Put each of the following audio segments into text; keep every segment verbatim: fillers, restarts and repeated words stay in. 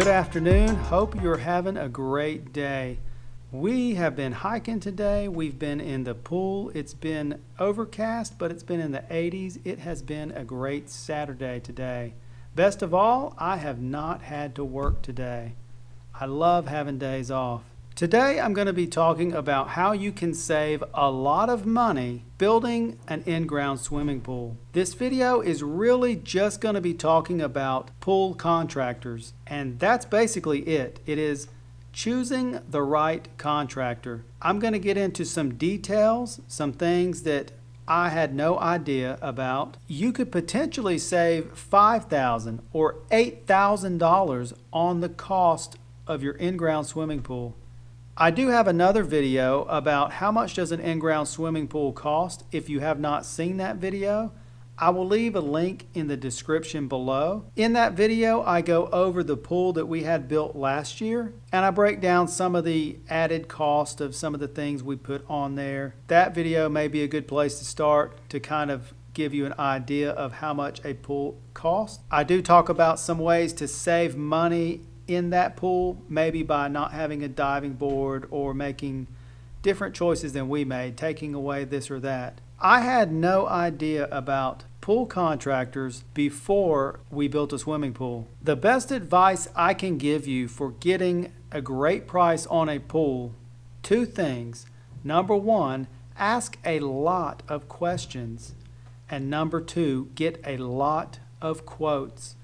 Good afternoon. Hope you're having a great day. We have been hiking today. We've been in the pool. It's been overcast, but it's been in the eighties. It has been a great Saturday today. Best of all, I have not had to work today. I love having days off. Today I'm going to be talking about how you can save a lot of money building an in-ground swimming pool. This video is really just going to be talking about pool contractors, and that's basically it. It is choosing the right contractor. I'm going to get into some details, some things that I had no idea about. You could potentially save five thousand dollars or eight thousand dollars on the cost of your in-ground swimming pool. I do have another video about how much does an in-ground swimming pool cost. If you have not seen that video, I will leave a link in the description below. In that video, I go over the pool that we had built last year, and I break down some of the added cost of some of the things we put on there. That video may be a good place to start to kind of give you an idea of how much a pool costs. I do talk about some ways to save money in that pool, maybe by not having a diving board or making different choices than we made, taking away this or that. I had no idea about pool contractors before we built a swimming pool. The best advice I can give you for getting a great price on a pool, two things. Number one, ask a lot of questions. And number two, get a lot of quotes.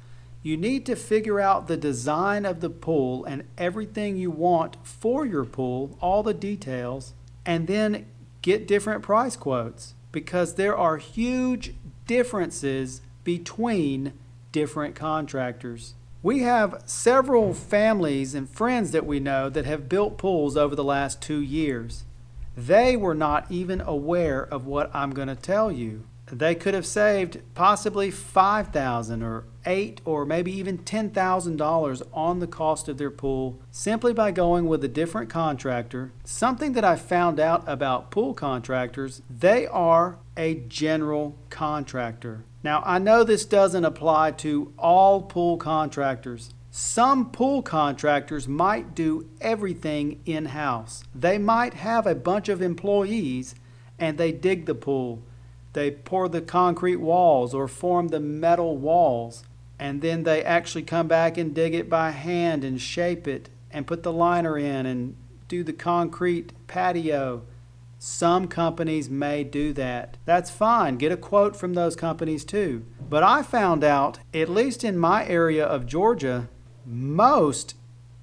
You need to figure out the design of the pool and everything you want for your pool, all the details, and then get different price quotes, because there are huge differences between different contractors. We have several families and friends that we know that have built pools over the last two years. They were not even aware of what I'm going to tell you. They could have saved possibly five thousand dollars or eight thousand dollars or maybe even ten thousand dollars on the cost of their pool simply by going with a different contractor. Something that I found out about pool contractors, they are a general contractor. Now, I know this doesn't apply to all pool contractors. Some pool contractors might do everything in-house. They might have a bunch of employees and they dig the pool. They pour the concrete walls or form the metal walls, and then they actually come back and dig it by hand and shape it and put the liner in and do the concrete patio. Some companies may do that. That's fine. Get a quote from those companies too. But I found out, at least in my area of Georgia, most,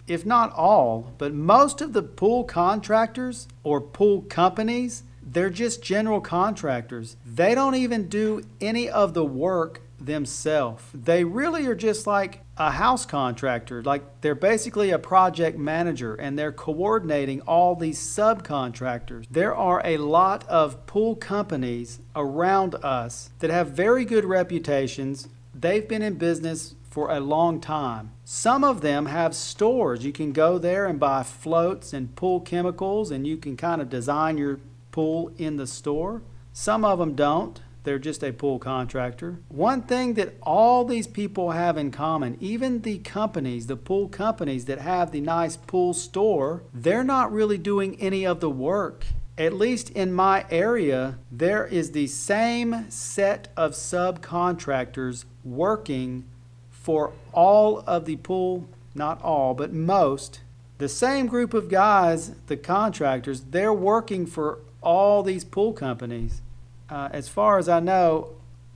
if not all, but most of the pool contractors or pool companies, they're just general contractors. They don't even do any of the work themselves. They really are just like a house contractor. Like, they're basically a project manager and they're coordinating all these subcontractors. There are a lot of pool companies around us that have very good reputations. They've been in business for a long time. Some of them have stores. You can go there and buy floats and pool chemicals, and you can kind of design your pool in the store. Some of them don't. They're just a pool contractor. One thing that all these people have in common, even the companies, the pool companies that have the nice pool store, they're not really doing any of the work. At least in my area, there is the same set of subcontractors working for all of the pool, not all, but most. The same group of guys, the contractors, they're working for all these pool companies, uh, as far as I know,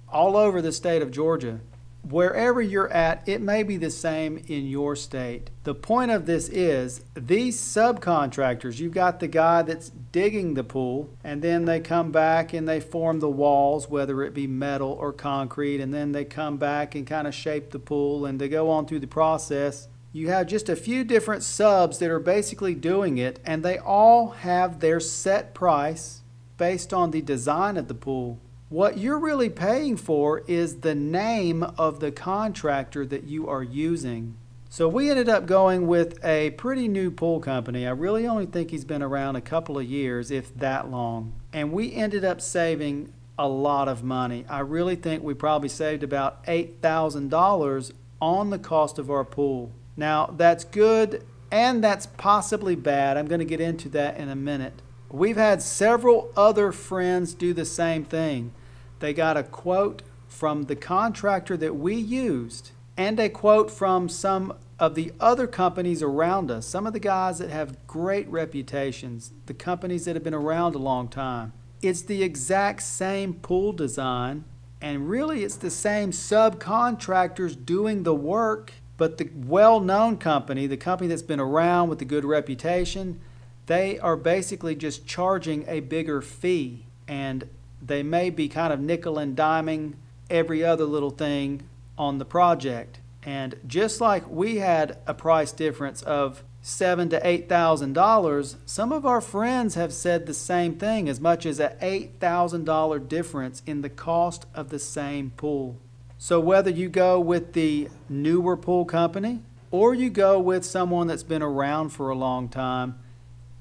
all over the state of Georgia. Wherever you're at, it may be the same in your state. The point of this is, these subcontractors, you've got the guy that's digging the pool, and then they come back and they form the walls, whether it be metal or concrete, and then they come back and kind of shape the pool, and they go on through the process. You have just a few different subs that are basically doing it, and they all have their set price based on the design of the pool. What you're really paying for is the name of the contractor that you are using. So we ended up going with a pretty new pool company. I really only think he's been around a couple of years, if that long. And we ended up saving a lot of money. I really think we probably saved about eight thousand dollars on the cost of our pool. Now, that's good and that's possibly bad. I'm going to get into that in a minute. We've had several other friends do the same thing. They got a quote from the contractor that we used and a quote from some of the other companies around us, some of the guys that have great reputations, the companies that have been around a long time. It's the exact same pool design, and really it's the same subcontractors doing the work, but the well-known company, the company that's been around with a good reputation, they are basically just charging a bigger fee, and they may be kind of nickel and diming every other little thing on the project. And just like we had a price difference of seven to eight thousand dollars, some of our friends have said the same thing, as much as an eight thousand dollar difference in the cost of the same pool. So whether you go with the newer pool company or you go with someone that's been around for a long time,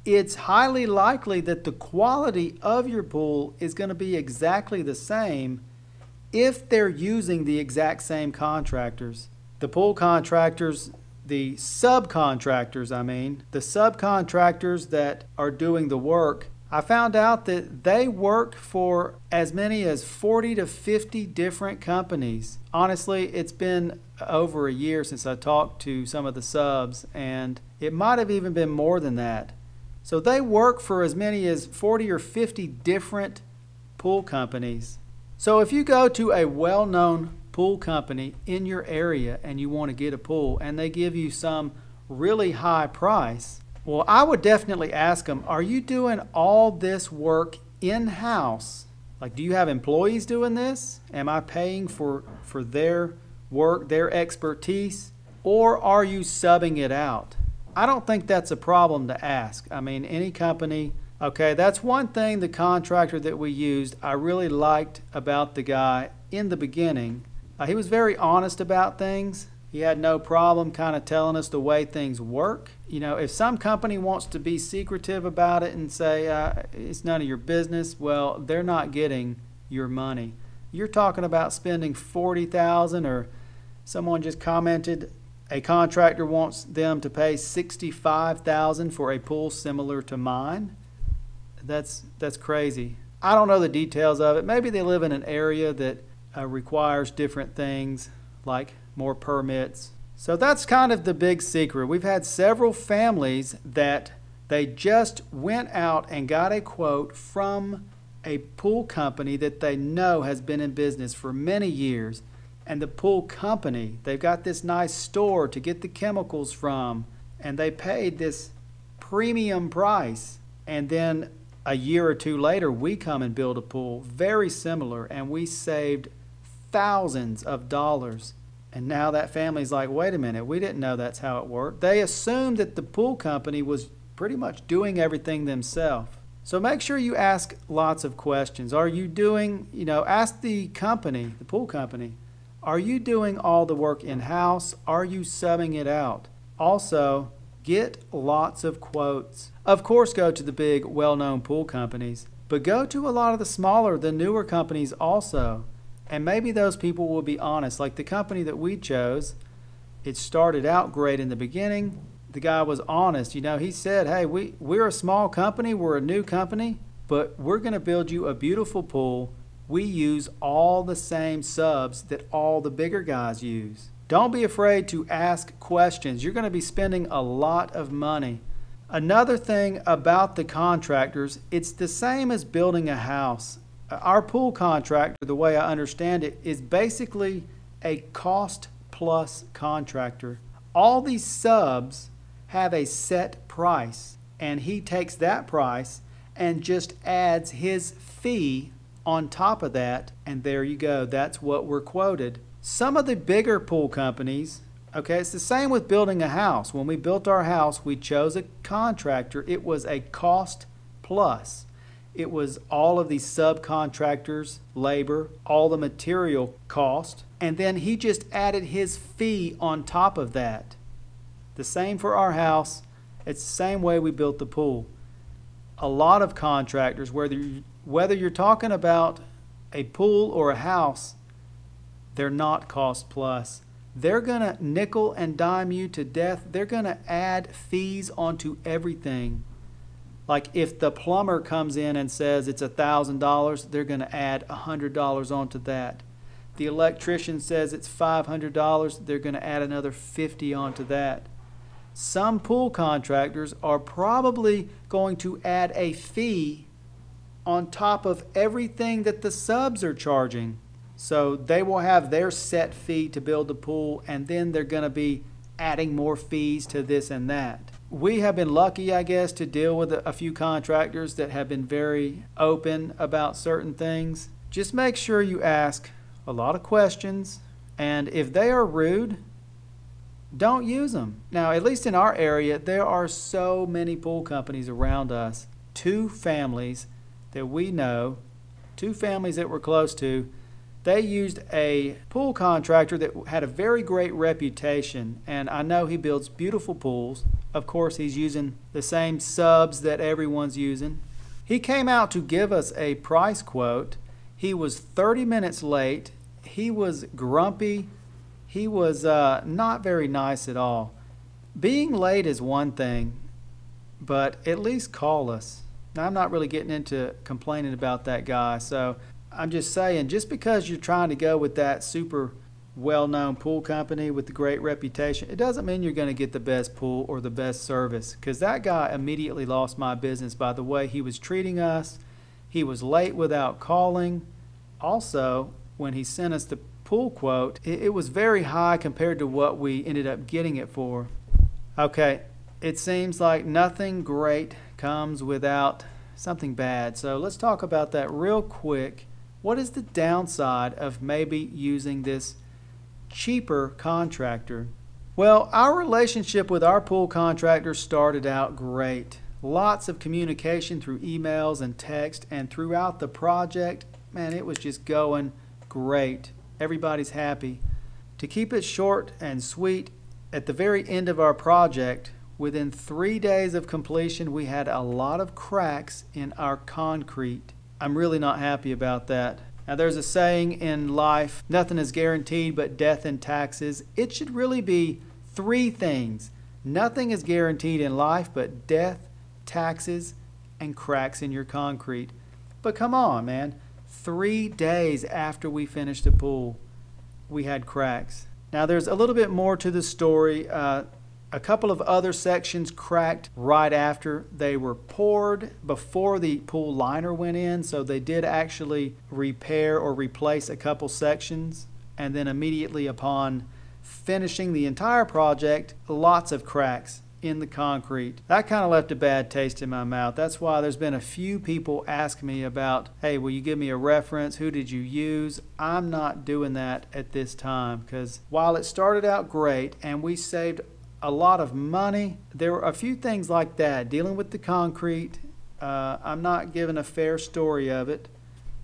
it's highly likely that the quality of your pool is going to be exactly the same if they're using the exact same contractors. The pool contractors, the subcontractors, I mean, the subcontractors that are doing the work, I found out that they work for as many as forty to fifty different companies. Honestly, it's been over a year since I talked to some of the subs, and it might have even been more than that. So they work for as many as forty or fifty different pool companies. So if you go to a well-known pool company in your area and you want to get a pool and they give you some really high price, well, I would definitely ask them, are you doing all this work in-house? Like, do you have employees doing this? Am I paying for, for their work, their expertise? Or are you subbing it out? I don't think that's a problem to ask. I mean, any company, okay, that's one thing the contractor that we used, I really liked about the guy in the beginning. Uh, he was very honest about things. He had no problem kind of telling us the way things work. You know, if some company wants to be secretive about it and say, uh, it's none of your business, well, they're not getting your money. You're talking about spending forty thousand dollars, or someone just commented, a contractor wants them to pay sixty-five thousand dollars for a pool similar to mine. That's that's crazy. I don't know the details of it. Maybe they live in an area that uh, requires different things, like more permits. So that's kind of the big secret. We've had several families that they just went out and got a quote from a pool company that they know has been in business for many years. And the pool company, they've got this nice store to get the chemicals from, and they paid this premium price. And then a year or two later, we come and build a pool very similar, and we saved thousands of dollars. And now that family's like, wait a minute, we didn't know that's how it worked. They assumed that the pool company was pretty much doing everything themselves. So make sure you ask lots of questions. Are you doing, you know, ask the company, the pool company, are you doing all the work in-house? Are you subbing it out? Also, get lots of quotes. Of course, go to the big, well-known pool companies, but go to a lot of the smaller, the newer companies also. And maybe those people will be honest. Like the company that we chose, it started out great in the beginning. The guy was honest. You know, he said, hey, we, we're a small company, we're a new company, but we're gonna build you a beautiful pool. We use all the same subs that all the bigger guys use. Don't be afraid to ask questions. You're going to be spending a lot of money. Another thing about the contractors, it's the same as building a house. Our pool contractor, the way I understand it, is basically a cost plus contractor. All these subs have a set price, and he takes that price and just adds his fee on top of that, and there you go. That's what we're quoted. Some of the bigger pool companies, okay, it's the same with building a house. When we built our house, we chose a contractor. It was a cost plus. It was all of the subcontractors, labor, all the material cost, and then he just added his fee on top of that. The same for our house. It's the same way we built the pool. A lot of contractors, whether you Whether you're talking about a pool or a house, they're not cost plus. They're going to nickel and dime you to death. They're going to add fees onto everything. Like if the plumber comes in and says it's a thousand dollars, they're going to add a hundred dollars onto that. The electrician says it's five hundred dollars, they're going to add another fifty dollars onto that. Some pool contractors are probably going to add a fee on top of everything that the subs are charging. So they will have their set fee to build the pool, and then they're going to be adding more fees to this and that. We have been lucky, I guess, to deal with a few contractors that have been very open about certain things. Just make sure you ask a lot of questions, and if they are rude, don't use them. Now, at least in our area, there are so many pool companies around us. Two families that we know, two families that we're close to, they used a pool contractor that had a very great reputation, and I know he builds beautiful pools. Of course, he's using the same subs that everyone's using. He came out to give us a price quote. He was thirty minutes late. He was grumpy. He was uh, not very nice at all. Being late is one thing, but at least call us. Now, I'm not really getting into complaining about that guy, so I'm just saying, just because you're trying to go with that super well-known pool company with the great reputation, it doesn't mean you're going to get the best pool or the best service, because that guy immediately lost my business by the way he was treating us. He was late without calling. Also, when he sent us the pool quote, it was very high compared to what we ended up getting it for. Okay, it seems like nothing great comes without something bad. So let's talk about that real quick. What is the downside of maybe using this cheaper contractor? Well, our relationship with our pool contractor started out great. Lots of communication through emails and text, and throughout the project, man, it was just going great. Everybody's happy. To keep it short and sweet, at the very end of our project, within three days of completion, we had a lot of cracks in our concrete. I'm really not happy about that. Now, there's a saying in life, nothing is guaranteed but death and taxes. It should really be three things. Nothing is guaranteed in life but death, taxes, and cracks in your concrete. But come on, man. Three days after we finished the pool, we had cracks. Now, there's a little bit more to the story. Uh, a couple of other sections cracked right after they were poured, before the pool liner went in, so they did actually repair or replace a couple sections. And then immediately upon finishing the entire project, lots of cracks in the concrete. That kind of left a bad taste in my mouth. That's why there's been a few people ask me about, hey, will you give me a reference? Who did you use? I'm not doing that at this time, because while it started out great and we saved a lot of money, there were a few things like that dealing with the concrete. Uh, I'm not giving a fair story of it,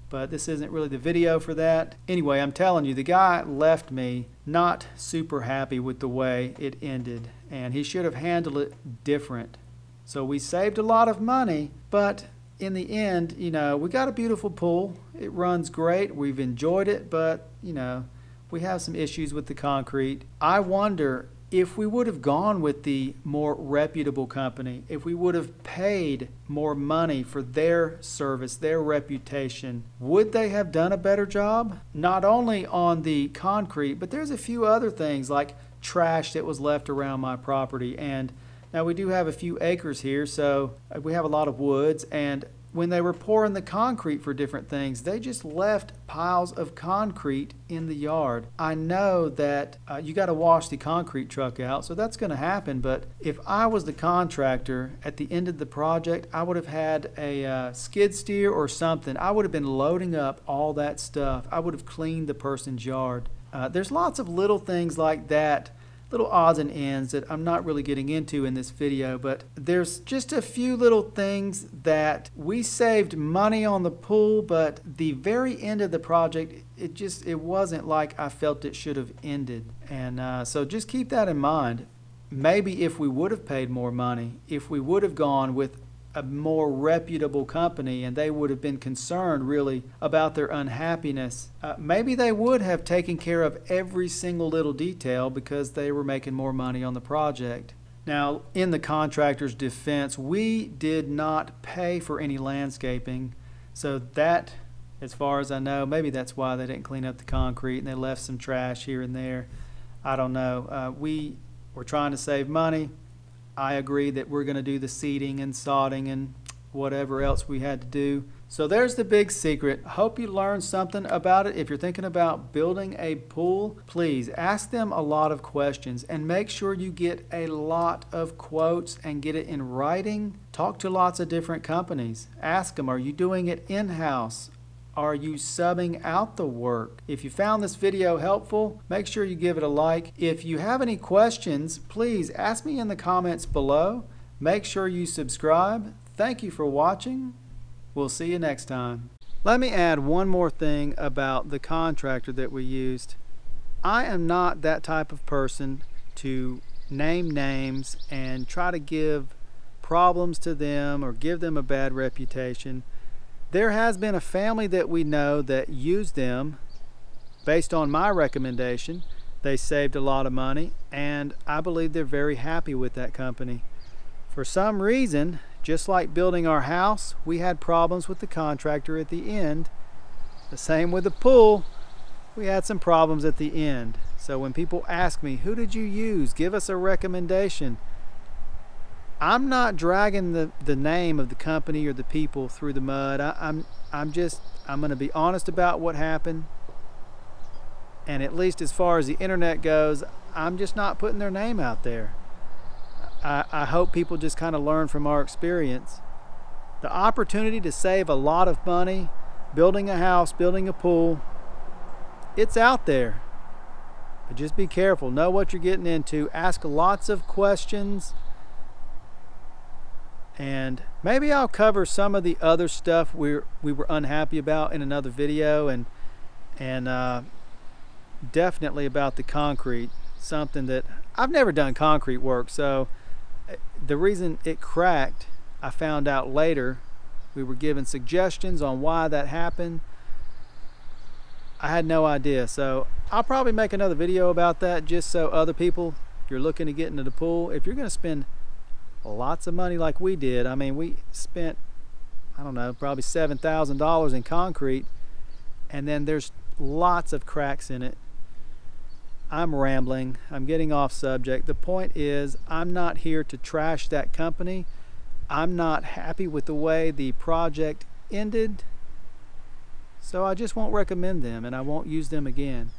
but this isn't really the video for that. Anyway, I'm telling you, the guy left me not super happy with the way it ended, and he should have handled it different. So we saved a lot of money, but in the end, you know, we got a beautiful pool. It runs great. We've enjoyed it, but, you know, we have some issues with the concrete. I wonder if we would have gone with the more reputable company, if we would have paid more money for their service, their reputation, would they have done a better job? Not only on the concrete, but there's a few other things like trash that was left around my property. And now we do have a few acres here, so we have a lot of woods, and when they were pouring the concrete for different things, they just left piles of concrete in the yard. I know that uh, you got to wash the concrete truck out, so that's going to happen, but if I was the contractor at the end of the project, I would have had a uh, skid steer or something. I would have been loading up all that stuff. I would have cleaned the person's yard. Uh, there's lots of little things like that, little odds and ends that I'm not really getting into in this video, but there's just a few little things that we saved money on the pool, but the very end of the project, it just, it wasn't like I felt it should have ended. And uh, so just keep that in mind. Maybe if we would have paid more money, if we would have gone with a more reputable company and they would have been concerned really about their unhappiness, uh, maybe they would have taken care of every single little detail because they were making more money on the project. Now, in the contractor's defense, we did not pay for any landscaping, so that, as far as I know, maybe that's why they didn't clean up the concrete and they left some trash here and there. I don't know. Uh, we were trying to save money. I agree that we're going to do the seeding and sodding and whatever else we had to do. So there's the big secret. Hope you learned something about it. If you're thinking about building a pool, please ask them a lot of questions and make sure you get a lot of quotes and get it in writing. Talk to lots of different companies. Ask them, are you doing it in-house? Are you subbing out the work? If you found this video helpful, make sure you give it a like. If you have any questions, please ask me in the comments below. Make sure you subscribe. Thank you for watching. We'll see you next time. Let me add one more thing about the contractor that we used. I am not that type of person to name names and try to give problems to them or give them a bad reputation. There has been a family that we know that used them based on my recommendation. They saved a lot of money and I believe they're very happy with that company. For some reason, just like building our house, we had problems with the contractor at the end. The same with the pool, we had some problems at the end. So when people ask me, who did you use? Give us a recommendation. I'm not dragging the, the name of the company or the people through the mud. I, I'm, I'm just, I'm going to be honest about what happened. And at least as far as the internet goes, I'm just not putting their name out there. I, I hope people just kind of learn from our experience. The opportunity to save a lot of money, building a house, building a pool, it's out there. But just be careful. Know what you're getting into. Ask lots of questions. And maybe I'll cover some of the other stuff we we were unhappy about in another video, and and uh, definitely about the concrete. Something that I've never done concrete work, so the reason it cracked, I found out later. We were given suggestions on why that happened. I had no idea, so I'll probably make another video about that, just so other people, if you're looking to get into the pool, if you're going to spend lots of money like we did. I mean, we spent, I don't know, probably seven thousand dollars in concrete, and then there's lots of cracks in it. I'm rambling. I'm getting off subject. The point is, I'm not here to trash that company. I'm not happy with the way the project ended, so I just won't recommend them and I won't use them again.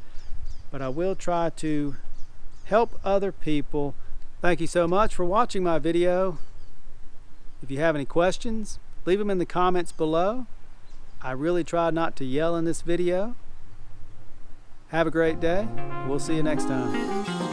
But I will try to help other people. Thank you so much for watching my video. If you have any questions, leave them in the comments below. I really try not to yell in this video. Have a great day. We'll see you next time.